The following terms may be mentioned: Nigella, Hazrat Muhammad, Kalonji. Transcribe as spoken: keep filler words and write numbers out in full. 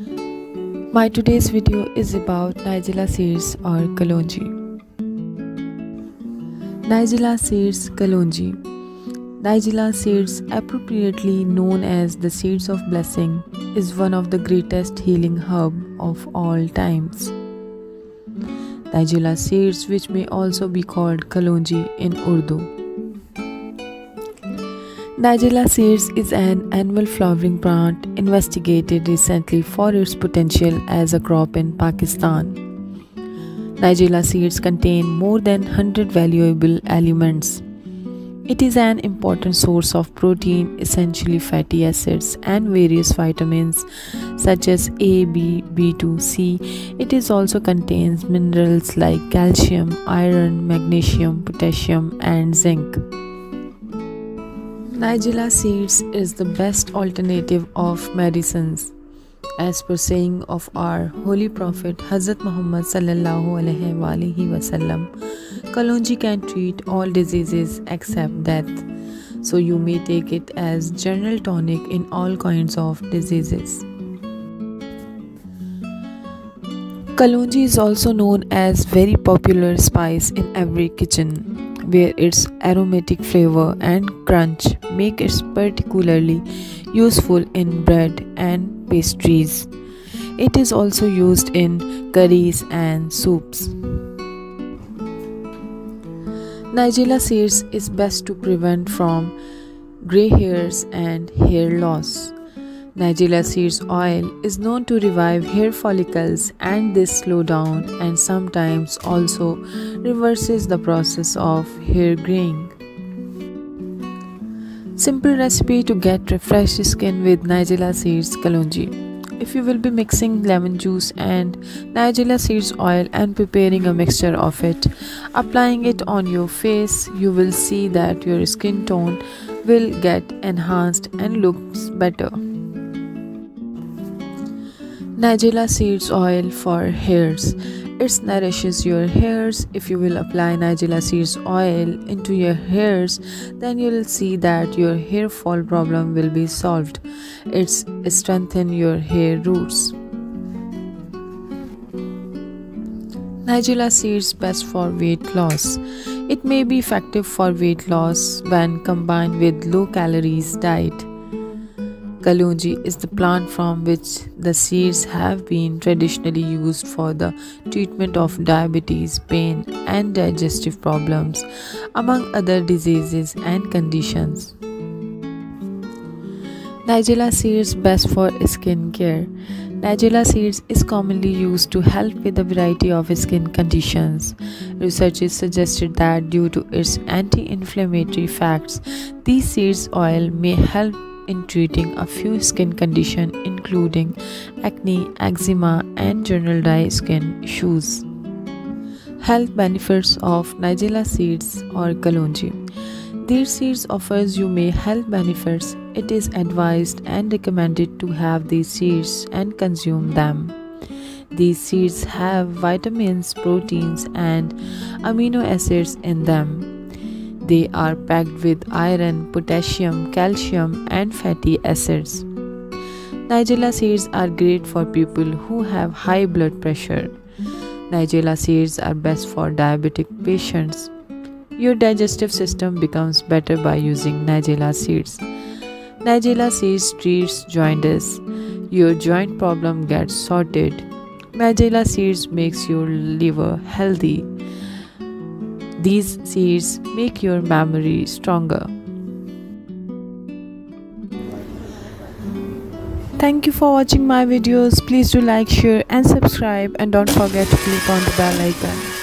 My today's video is about Nigella seeds or Kalonji. Nigella seeds Kalonji. Nigella seeds, appropriately known as the seeds of blessing, is one of the greatest healing herb of all times. Nigella seeds, which may also be called Kalonji in Urdu. Nigella seeds is an annual flowering plant investigated recently for its potential as a crop in Pakistan. Nigella seeds contain more than one hundred valuable elements. It is an important source of protein, essentially fatty acids, and various vitamins such as A, B, B two, C. It is also contains minerals like calcium, iron, magnesium, potassium, and zinc. Nigella seeds is the best alternative of medicines. As per saying of our Holy Prophet Hazrat Muhammad sallallahu alaihi wasallam, Kalonji can treat all diseases except death, so you may take it as general tonic in all kinds of diseases. Kalonji is also known as very popular spice in every kitchen, where its aromatic flavor and crunch make it particularly useful in bread and pastries. It is also used in curries and soups. Nigella seeds is best to prevent from grey hairs and hair loss. Nigella seeds oil is known to revive hair follicles, and this slows down and sometimes also reverses the process of hair graying. Simple recipe to get refreshed skin with Nigella seeds Kalonji. If you will be mixing lemon juice and Nigella seeds oil and preparing a mixture of it, applying it on your face, you will see that your skin tone will get enhanced and looks better. Nigella seeds oil for hairs. It nourishes your hairs. If you will apply Nigella seeds oil into your hairs, then you will see that your hair fall problem will be solved. It strengthens your hair roots. Nigella seeds best for weight loss. It may be effective for weight loss when combined with low calories diet. Kalonji is the plant from which the seeds have been traditionally used for the treatment of diabetes, pain, and digestive problems, among other diseases and conditions. Nigella seeds best for skin care. Nigella seeds is commonly used to help with a variety of skin conditions. Researchers suggested that due to its anti-inflammatory effects, these seeds oil may help in treating a few skin conditions including acne, eczema, and general dry skin issues. Health benefits of Nigella seeds or Kalonji. These seeds offers you many health benefits. It is advised and recommended to have these seeds and consume them. These seeds have vitamins, proteins, and amino acids in them. They are packed with iron, potassium, calcium, and fatty acids. Nigella seeds are great for people who have high blood pressure. Nigella seeds are best for diabetic patients. Your digestive system becomes better by using Nigella seeds. Nigella seeds treats jaundice. Your joint problem gets sorted. Nigella seeds makes your liver healthy. These seeds make your memory stronger. Thank you for watching my videos. Please do like, share, and subscribe, and don't forget to click on the bell icon.